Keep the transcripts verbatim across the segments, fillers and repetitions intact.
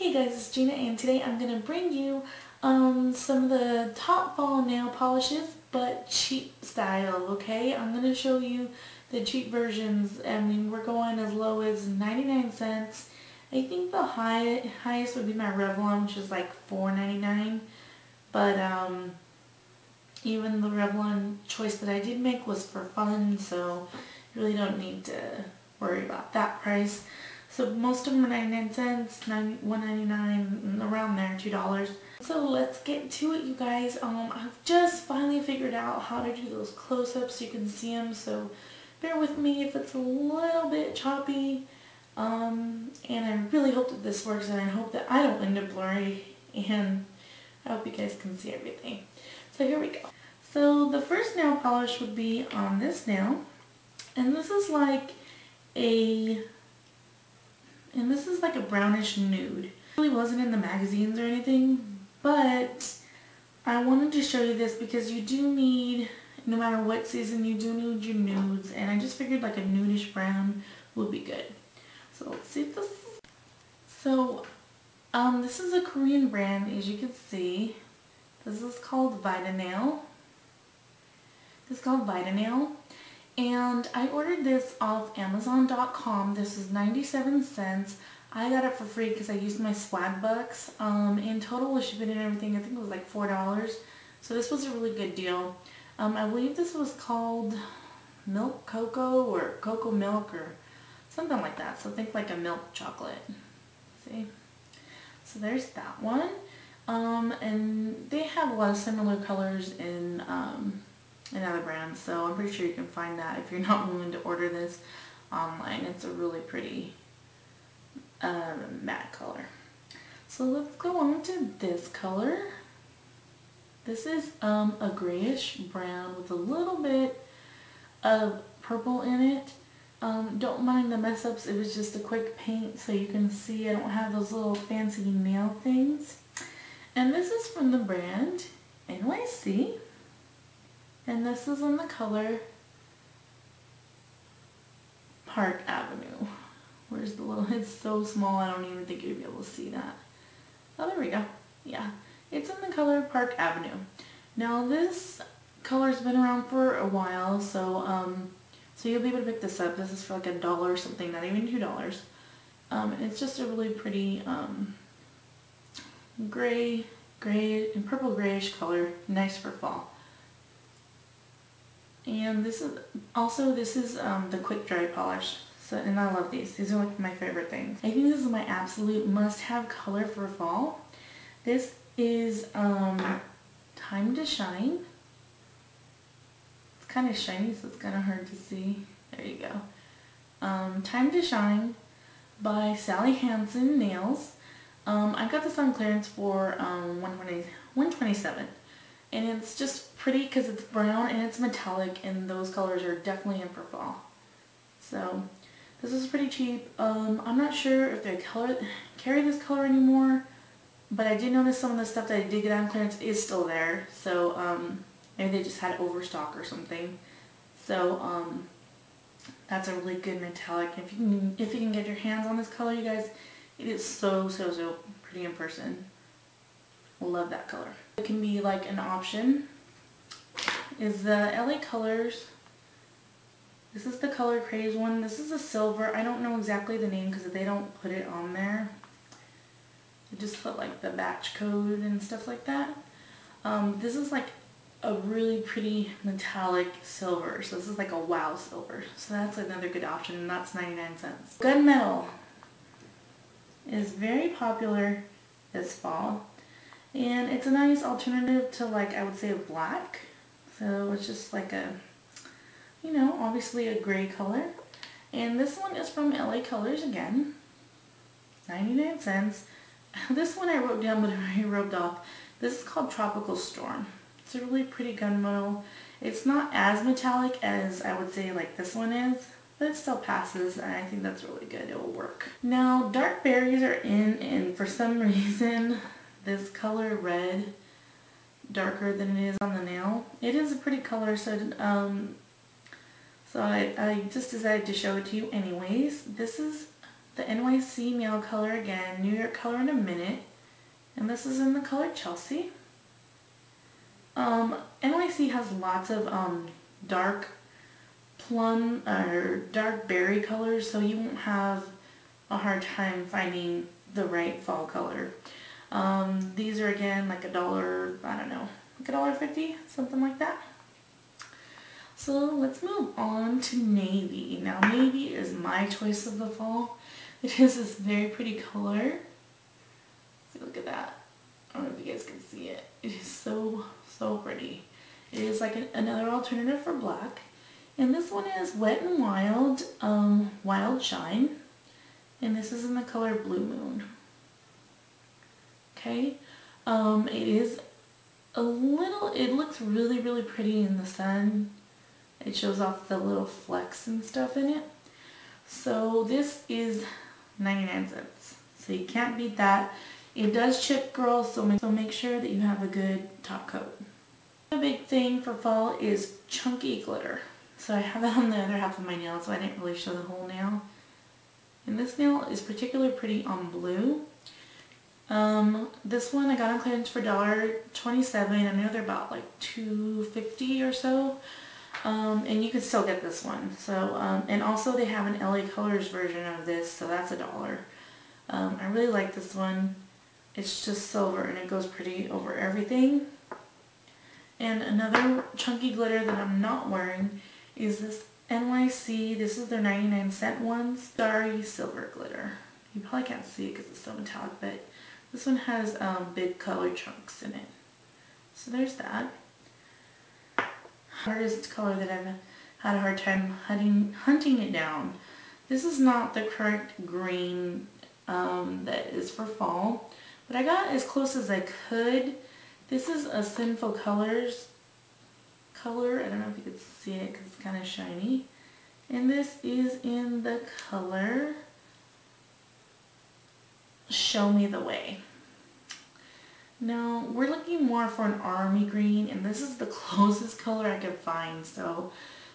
Hey guys, it's Gina, and today I'm going to bring you um, some of the top fall nail polishes, but cheap style, okay? I'm going to show you the cheap versions. I mean, we're going as low as ninety-nine cents. I think the high, highest would be my Revlon, which is like four ninety-nine. But um, even the Revlon choice that I did make was for fun, so you really don't need to worry about that price. So most of them are ninety-nine cents, one ninety-nine, around there, two dollars. So let's get to it, you guys. Um, I've just finally figured out how to do those close-ups so you can see them, so bear with me if it's a little bit choppy. Um, and I really hope that this works, and I hope that I don't end up blurry, and I hope you guys can see everything. So here we go. So the first nail polish would be on this nail, and this is like a... And this is like a brownish nude. It really wasn't in the magazines or anything, but I wanted to show you this because you do need, no matter what season, you do need your nudes, and I just figured like a nudish brown would be good. So let's see if this... So, um, this is a Korean brand, as you can see. This is called Vitanail. This is called Vitanail. And I ordered this off Amazon dot com. This is ninety-seven cents. I got it for free because I used my swag bucks. Um, in total with shipping and everything, I think it was like four dollars. So this was a really good deal. Um, I believe this was called Milk Cocoa or Cocoa Milk or something like that. So think like a milk chocolate. See? So there's that one. Um, and they have a lot of similar colors in... Um, another brand, so I'm pretty sure you can find that if you're not willing to order this online. It's a really pretty uh, matte color. So let's go on to this color. This is um, a grayish brown with a little bit of purple in it. Um, don't mind the mess ups, it was just a quick paint, so you can see I don't have those little fancy nail things. And this is from the brand N Y C. And this is in the color Park Avenue. Where's the little, it's so small I don't even think you'll be able to see that. Oh, there we go. Yeah, it's in the color Park Avenue. Now this color's been around for a while, so um, so you'll be able to pick this up. This is for like a dollar or something, not even two dollars. Um, it's just a really pretty um, gray, gray, and purple grayish color, nice for fall. And this is also this is um, the quick dry polish. So, and I love these. These are like my favorite things. I think this is my absolute must-have color for fall. This is um, Time to Shine. It's kind of shiny, so it's kind of hard to see. There you go. Um, Time to Shine by Sally Hansen Nails. Um, I got this on clearance for um, one twenty-seven. And it's just pretty because it's brown and it's metallic, and those colors are definitely in for fall. So this is pretty cheap. Um, I'm not sure if they color, carry this color anymore, but I did notice some of the stuff that I did get on clearance is still there. So um, maybe they just had overstock or something. So um, that's a really good metallic. If you can, if you can get your hands on this color, you guys, it is so so so pretty in person. Love that color. It can be like an option is the L A Colors. This is the Color Craze one. This is a silver. I don't know exactly the name because they don't put it on there. They just put like the batch code and stuff like that. Um, this is like a really pretty metallic silver. So this is like a wow silver. So that's another good option, and that's ninety-nine cents. Gunmetal is very popular this fall. And it's a nice alternative to, like, I would say a black. So it's just like a, you know, obviously a gray color. And this one is from L A Colors again. ninety-nine cents. This one I wrote down, but I rubbed off. This is called Tropical Storm. It's a really pretty gunmetal. It's not as metallic as I would say like this one is, but it still passes, and I think that's really good. It will work. Now, dark berries are in, and for some reason... This color red, darker than it is on the nail. It is a pretty color, so um, so I, I just decided to show it to you anyways. This is the N Y C Meow color again, New York color in a minute, and this is in the color Chelsea. Um, N Y C has lots of um, dark plum or dark berry colors, so you won't have a hard time finding the right fall color. Um, these are again like a dollar, I don't know, like a dollar fifty, something like that. So let's move on to navy. Now navy is my choice of the fall. It is this very pretty color. See, look at that. I don't know if you guys can see it. It is so, so pretty. It is like an, another alternative for black. And this one is Wet n Wild, um, Wild Shine. And this is in the color Blue Moon. Okay. Um, it is a little, it looks really, really pretty in the sun. It shows off the little flecks and stuff in it. So this is ninety-nine cents. So you can't beat that. It does chip, girls, so make, so make sure that you have a good top coat. The big thing for fall is chunky glitter. So I have it on the other half of my nail, so I didn't really show the whole nail. And this nail is particularly pretty on blue. Um, this one I got on clearance for a dollar twenty-seven. I know they're about like two fifty or so. Um, and you can still get this one. So, um, and also they have an L A Colors version of this, so that's a dollar. Um, I really like this one. It's just silver and it goes pretty over everything. And another chunky glitter that I'm not wearing is this N Y C. This is their ninety-nine cent one, Starry Silver Glitter. You probably can't see it because it's so metallic, but this one has um, big color chunks in it. So there's that. Hardest color that I've had a hard time hunting, hunting it down. This is not the correct green um, that is for fall, but I got as close as I could. This is a Sinful Colors color. I don't know if you can see it because it's kind of shiny. And this is in the color Show Me the Way. Now, we're looking more for an army green, and this is the closest color I could find, so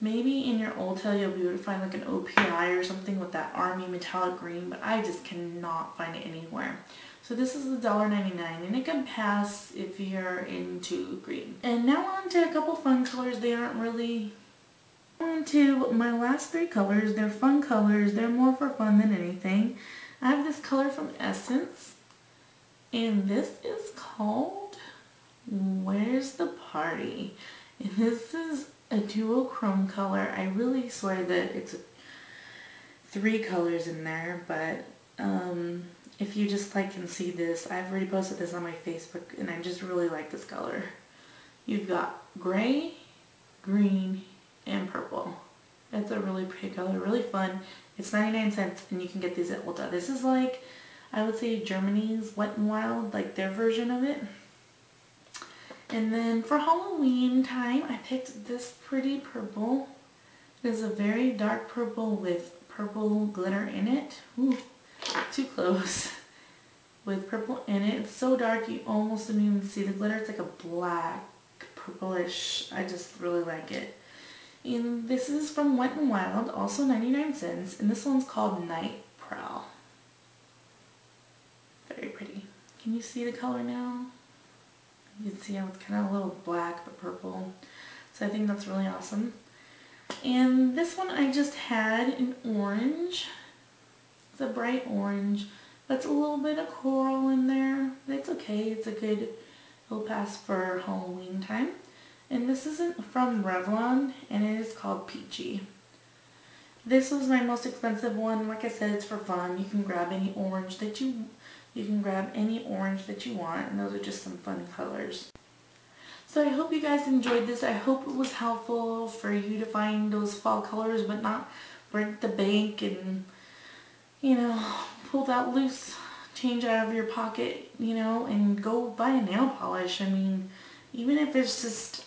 maybe in your old tail you'll be able to find like an O P I or something with that army metallic green, but I just cannot find it anywhere. So this is a dollar ninety-nine, and it can pass if you're into green. And now on to a couple fun colors. They aren't really... On to my last three colors. They're fun colors. They're more for fun than anything. I have this color from Essence. And this is called Where's the Party? And this is a duochrome color. I really swear that it's three colors in there, but um, if you just like and see this, I've already posted this on my Facebook and I just really like this color. You've got gray, green, and purple. It's a really pretty color, really fun. It's ninety-nine cents and you can get these at Ulta. This is like, I would say, Germany's Wet n Wild, like their version of it. And then for Halloween time, I picked this pretty purple. It is a very dark purple with purple glitter in it. Ooh, too close. With purple in it. It's so dark you almost don't even see the glitter. It's like a black, purplish. I just really like it. And this is from Wet n Wild, also ninety-nine cents. And this one's called Night Prowl. Very pretty. Can you see the color now? You can see how it's kind of a little black but purple. So I think that's really awesome. And this one I just had in orange. It's a bright orange. That's a little bit of coral in there. That's okay. It's a good little pass for Halloween time. And this isn't from Revlon and it is called Peachy. This was my most expensive one. Like I said, it's for fun. You can grab any orange that you want. You can grab any orange that you want, and those are just some fun colors. So I hope you guys enjoyed this. I hope it was helpful for you to find those fall colors, but not break the bank and, you know, pull that loose change out of your pocket, you know, and go buy a nail polish. I mean, even if it's just,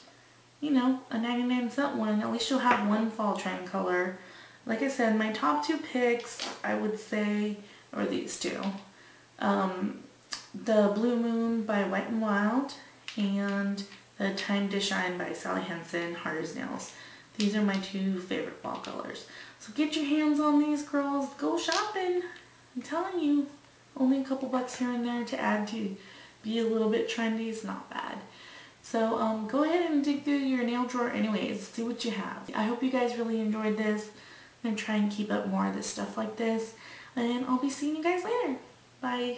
you know, a ninety-nine cent one, at least you'll have one fall trend color. Like I said, my top two picks, I would say, are these two. Um, the Blue Moon by Wet n Wild and the Time to Shine by Sally Hansen, hard as nails. These are my two favorite fall colors. So get your hands on these, girls. Go shopping! I'm telling you, only a couple bucks here and there to add to be a little bit trendy is not bad. So um, go ahead and dig through your nail drawer anyways, see what you have. I hope you guys really enjoyed this. I'm going to try and keep up more of this stuff like this. And I'll be seeing you guys later. Bye.